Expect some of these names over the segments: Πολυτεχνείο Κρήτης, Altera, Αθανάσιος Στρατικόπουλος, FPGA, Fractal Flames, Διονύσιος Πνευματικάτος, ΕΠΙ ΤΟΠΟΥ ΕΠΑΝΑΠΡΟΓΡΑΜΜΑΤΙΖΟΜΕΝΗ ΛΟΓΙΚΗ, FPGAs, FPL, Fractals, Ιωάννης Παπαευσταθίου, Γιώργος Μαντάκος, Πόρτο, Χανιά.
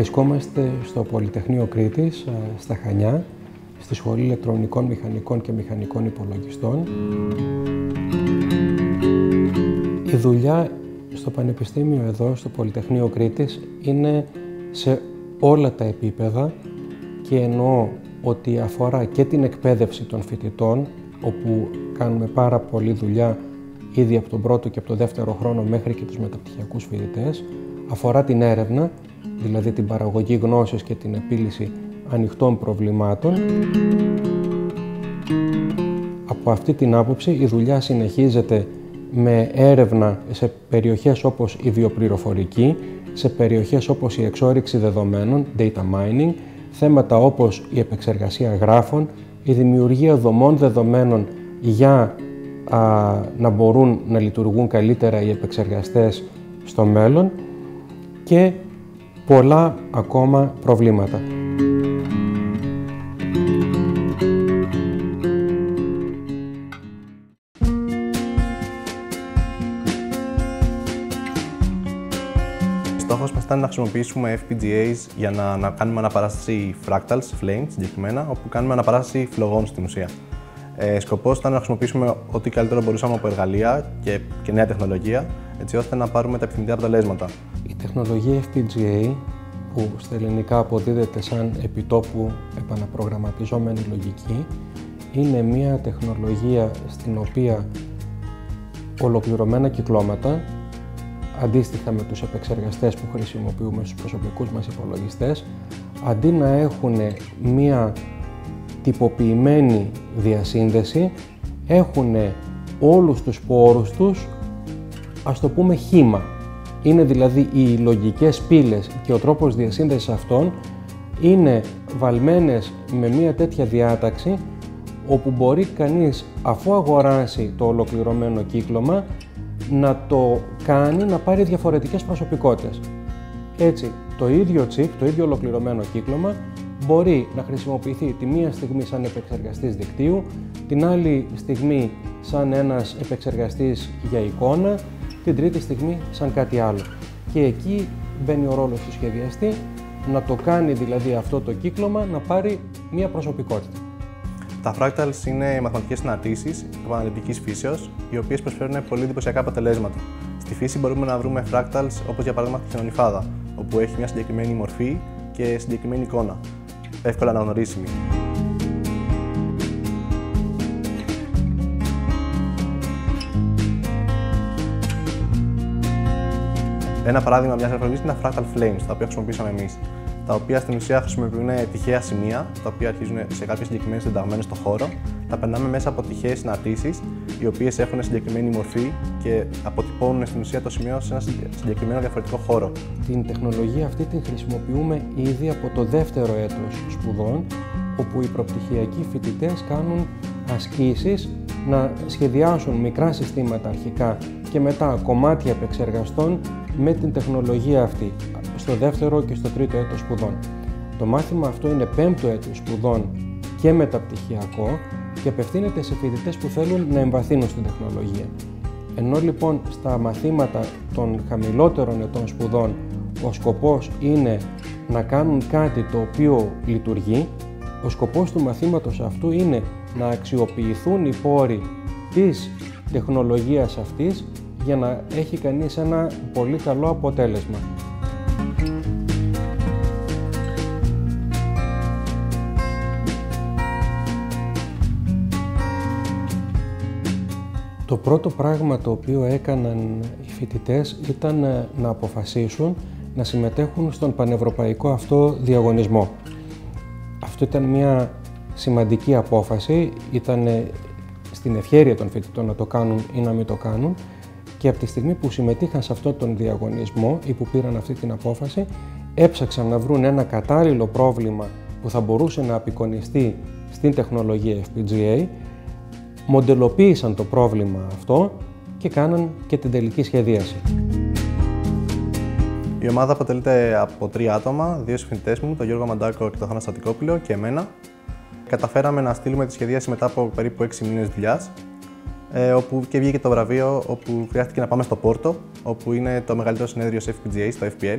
Βρισκόμαστε στο Πολυτεχνείο Κρήτης, στα Χανιά, στη Σχολή Ηλεκτρονικών, Μηχανικών και Μηχανικών Υπολογιστών. Η δουλειά στο Πανεπιστήμιο εδώ, στο Πολυτεχνείο Κρήτης, είναι σε όλα τα επίπεδα και εννοώ ότι αφορά και την εκπαίδευση των φοιτητών, όπου κάνουμε πάρα πολλή δουλειά ήδη από τον πρώτο και από τον δεύτερο χρόνο μέχρι και τους μεταπτυχιακούς φοιτητές. Αφορά την έρευνα, δηλαδή την παραγωγή γνώσης και την επίλυση ανοιχτών προβλημάτων. Από αυτή την άποψη η δουλειά συνεχίζεται με έρευνα σε περιοχές όπως η βιοπληροφορική, σε περιοχές όπως η εξόρυξη δεδομένων, data mining, θέματα όπως η επεξεργασία γράφων, η δημιουργία δομών δεδομένων για να μπορούν να λειτουργούν καλύτερα οι επεξεργαστές στο μέλλον και πολλά ακόμα προβλήματα. Στόχος μας ήταν να χρησιμοποιήσουμε FPGAs για να κάνουμε αναπαράσταση Fractals Flames συγκεκριμένα, όπου κάνουμε αναπαράσταση φλογών στην ουσία. Σκοπός ήταν να χρησιμοποιήσουμε ό,τι καλύτερο μπορούσαμε από εργαλεία και νέα τεχνολογία, έτσι ώστε να πάρουμε τα επιθυμητά αποτελέσματα. Η τεχνολογία FPGA, που στα ελληνικά αποδίδεται σαν επιτόπου επαναπρογραμματιζόμενη λογική, είναι μια τεχνολογία στην οποία ολοκληρωμένα κυκλώματα, αντίστοιχα με τους επεξεργαστές που χρησιμοποιούμε στους προσωπικούς μας υπολογιστές, αντί να έχουν μια τυποποιημένη διασύνδεση, έχουν όλους τους πόρους τους, ας το πούμε, χήμα. Είναι δηλαδή οι λογικές πύλες και ο τρόπος διασύνδεσης αυτών είναι βαλμένες με μια τέτοια διάταξη, όπου μπορεί κανείς, αφού αγοράσει το ολοκληρωμένο κύκλωμα, να το κάνει να πάρει διαφορετικές προσωπικότητες. Έτσι, το ίδιο chip, το ίδιο ολοκληρωμένο κύκλωμα, μπορεί να χρησιμοποιηθεί τη μία στιγμή σαν επεξεργαστής δικτύου, την άλλη στιγμή σαν ένας επεξεργαστής για εικόνα, την τρίτη στιγμή σαν κάτι άλλο. Και εκεί μπαίνει ο ρόλος του σχεδιαστή, να το κάνει δηλαδή αυτό το κύκλωμα να πάρει μία προσωπικότητα. Τα fractals είναι μαθηματικές συναρτήσεις επαναληπτικής φύσεως, οι οποίες προσφέρουν πολύ εντυπωσιακά αποτελέσματα. Στη φύση μπορούμε να βρούμε fractals, όπως για παράδειγμα τη χιονιφάδα, όπου έχει μια συγκεκριμένη μορφή και συγκεκριμένη εικόνα, εύκολα αναγνωρίσιμη. Ένα παράδειγμα μιας εφαρμογής είναι τα Fractal Flames, τα οποία χρησιμοποιήσαμε εμείς, τα οποία στην ουσία χρησιμοποιούν τυχαία σημεία, τα οποία αρχίζουν σε κάποιες συγκεκριμένες συνταγμένες στο χώρο, τα περνάμε μέσα από τυχαίες συναρτήσεις, οι οποίες έχουν συγκεκριμένη μορφή και αποτυπώνουν στην ουσία το σημείο σε ένα συγκεκριμένο διαφορετικό χώρο. Την τεχνολογία αυτή την χρησιμοποιούμε ήδη από το δεύτερο έτος σπουδών, όπου οι προπτυχιακοί φοιτητές κάνουν ασκήσεις να σχεδιάσουν μικρά συστήματα αρχικά και μετά κομμάτια επεξεργαστών με την τεχνολογία αυτή, στο δεύτερο και στο τρίτο έτος σπουδών. Το μάθημα αυτό είναι πέμπτο έτος σπουδών και μεταπτυχιακό και απευθύνεται σε φοιτητές που θέλουν να εμβαθύνουν στην τεχνολογία. Ενώ λοιπόν στα μαθήματα των χαμηλότερων ετών σπουδών ο σκοπός είναι να κάνουν κάτι το οποίο λειτουργεί, ο σκοπός του μαθήματος αυτού είναι να αξιοποιηθούν οι πόροι της τεχνολογίας αυτής για να έχει κανείς ένα πολύ καλό αποτέλεσμα. Το πρώτο πράγμα το οποίο έκαναν οι φοιτητές ήταν να αποφασίσουν να συμμετέχουν στον πανευρωπαϊκό αυτό διαγωνισμό. Αυτό ήταν μια σημαντική απόφαση, ήταν στην ευχέρεια των φοιτητών να το κάνουν ή να μην το κάνουν και από τη στιγμή που συμμετείχαν σε αυτόν τον διαγωνισμό ή που πήραν αυτή την απόφαση, έψαξαν να βρουν ένα κατάλληλο πρόβλημα που θα μπορούσε να απεικονιστεί στην τεχνολογία FPGA, μοντελοποίησαν το πρόβλημα αυτό και κάναν και την τελική σχεδίαση. Η ομάδα αποτελείται από 3 άτομα, 2 συμφοιτητές μου, τον Γιώργο Μαντάκο και τον Αθανάσιο Στρατικόπουλο και εμένα. Καταφέραμε να στείλουμε τη σχεδίαση μετά από περίπου 6 μήνες δουλειάς, όπου και βγήκε το βραβείο, όπου χρειάστηκε να πάμε στο Πόρτο, όπου είναι το μεγαλύτερο συνέδριο FPGA, στο FPL,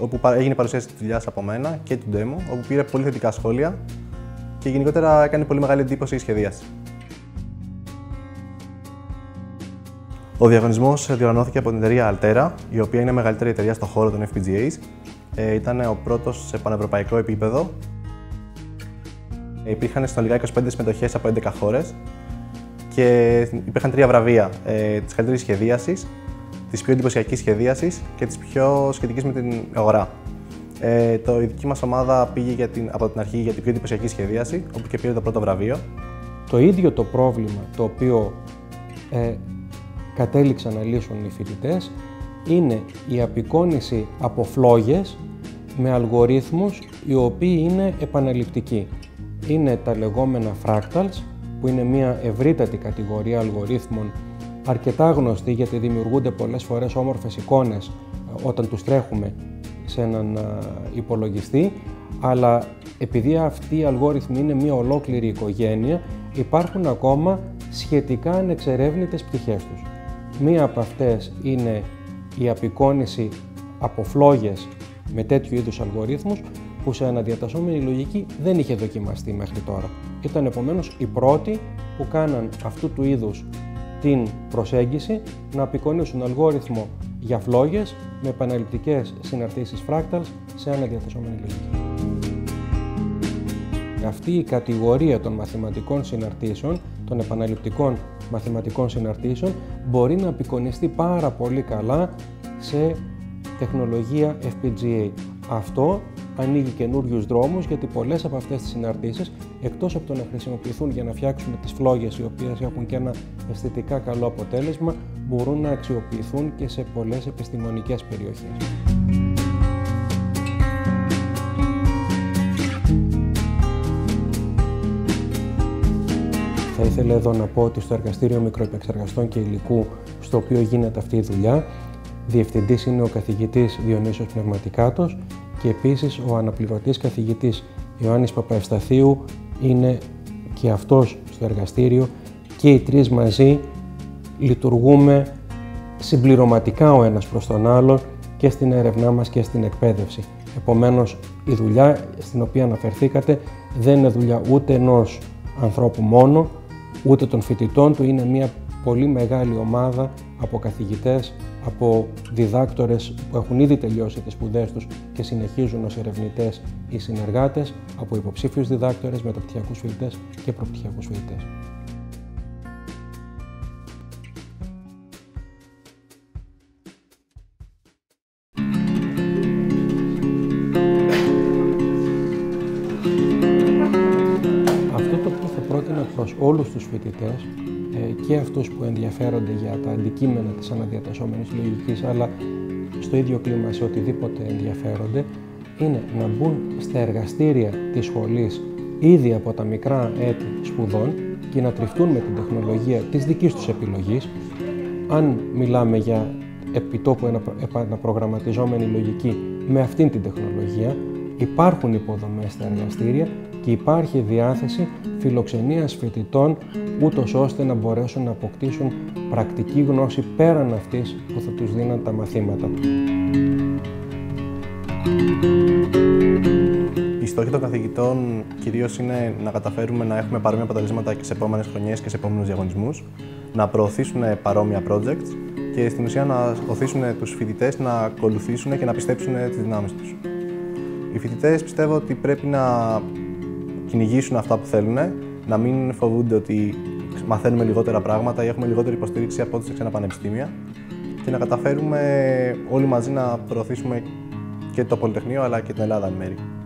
όπου έγινε παρουσίαση τη δουλειά από μένα και του demo, όπου πήρε πολύ θετικά σχόλια και γενικότερα έκανε πολύ μεγάλη εντύπωση η σχεδίαση. Ο διαγωνισμός διοργανώθηκε από την εταιρεία Altera, η οποία είναι η μεγαλύτερη εταιρεία στον χώρο των FPGAs. Ήταν ο πρώτος σε πανευρωπαϊκό επίπεδο. Υπήρχαν συνολικά 25 συμμετοχές από 11 χώρες και υπήρχαν 3 βραβεία της καλύτερης σχεδίασης, της πιο εντυπωσιακής σχεδίασης και της πιο σχετικής με την αγορά. Η δική μας ομάδα πήγε από την αρχή για την πιο εντυπωσιακή σχεδίαση, όπου και πήρε το πρώτο βραβείο. Το ίδιο το πρόβλημα το οποίο κατέληξαν να λύσουν οι φοιτητές είναι η απεικόνιση από φλόγες με αλγορίθμους οι οποίοι είναι επαναληπτικοί. Είναι τα λεγόμενα Fractals, που είναι μια ευρύτατη κατηγορία αλγορίθμων, αρκετά γνωστή γιατί δημιουργούνται πολλές φορές όμορφες εικόνες όταν τους τρέχουμε σε έναν υπολογιστή, αλλά επειδή αυτοί οι αλγόριθμοι είναι μια ολόκληρη οικογένεια, υπάρχουν ακόμα σχετικά ανεξερεύνητες πτυχές τους. Μία από αυτές είναι η απεικόνιση από φλόγες με τέτοιου είδους αλγορίθμους, που σε αναδιατασσόμενη λογική δεν είχε δοκιμαστεί μέχρι τώρα. Ήταν επομένως οι πρώτοι που κάναν αυτού του είδους την προσέγγιση να απεικονίσουν αλγόριθμο για φλόγες με επαναληπτικές συναρτήσεις fractals σε αναδιατασσόμενη λογική. Αυτή η κατηγορία των μαθηματικών συναρτήσεων, των επαναληπτικών μαθηματικών συναρτήσεων, μπορεί να απεικονιστεί πάρα πολύ καλά σε τεχνολογία FPGA. Αυτό ανοίγει καινούριους δρόμους, γιατί πολλές από αυτές τις συναρτήσεις, εκτός από το να χρησιμοποιηθούν για να φτιάξουμε τις φλόγες, οι οποίες έχουν και ένα αισθητικά καλό αποτέλεσμα, μπορούν να αξιοποιηθούν και σε πολλές επιστημονικές περιοχές. Θα ήθελα εδώ να πω ότι στο Εργαστήριο Μικροεπεξεργαστών και Υλικού, στο οποίο γίνεται αυτή η δουλειά, διευθυντής είναι ο καθηγητής Διονύσιος Πνευματικάτος και επίσης ο αναπληρωτής καθηγητής Ιωάννης Παπαευσταθίου είναι και αυτός στο εργαστήριο, και οι τρεις μαζί λειτουργούμε συμπληρωματικά ο ένας προς τον άλλον και στην έρευνά μας και στην εκπαίδευση. Επομένως, η δουλειά στην οποία αναφερθήκατε δεν είναι δουλειά ούτε ενός ανθρώπου μόνο, ούτε των φοιτητών του, είναι μια πολύ μεγάλη ομάδα από καθηγητές, από διδάκτορες που έχουν ήδη τελειώσει τις σπουδές τους και συνεχίζουν ως ερευνητές ή συνεργάτες, από υποψήφιους διδάκτορες, μεταπτυχιακούς φοιτητές και προπτυχιακούς φοιτητές. Αυτό το οποίο θα πρότεινα προς όλους τους φοιτητές, και αυτούς που ενδιαφέρονται για τα αντικείμενα της αναδιατασσόμενης λογικής, αλλά στο ίδιο κλίμα σε οτιδήποτε ενδιαφέρονται, είναι να μπουν στα εργαστήρια της σχολής ήδη από τα μικρά έτη σπουδών και να τριφτούν με την τεχνολογία της δικής τους επιλογής. Αν μιλάμε για επιτόπου επαναπρογραμματιζόμενη λογική με αυτήν την τεχνολογία, υπάρχουν υποδομές στα εργαστήρια και υπάρχει διάθεση φιλοξενίας φοιτητών, ούτως ώστε να μπορέσουν να αποκτήσουν πρακτική γνώση πέραν αυτής που θα τους δίναν τα μαθήματα. Η στόχη των καθηγητών κυρίως είναι να καταφέρουμε να έχουμε παρόμοια αποτελέσματα και σε επόμενες χρονιές και σε επόμενους διαγωνισμούς, να προωθήσουν παρόμοια projects και στην ουσία να οθήσουν τους φοιτητές να ακολουθήσουν και να πιστέψουν τις δυνάμεις τους. Οι φοιτητές πιστεύω ότι πρέπει να κυνηγήσουν αυτά που θέλουν, να μην φοβούνται ότι μαθαίνουμε λιγότερα πράγματα ή έχουμε λιγότερη υποστήριξη από ό,τι σε ξένα πανεπιστήμια και να καταφέρουμε όλοι μαζί να προωθήσουμε και το Πολυτεχνείο αλλά και την Ελλάδα εν μέρει.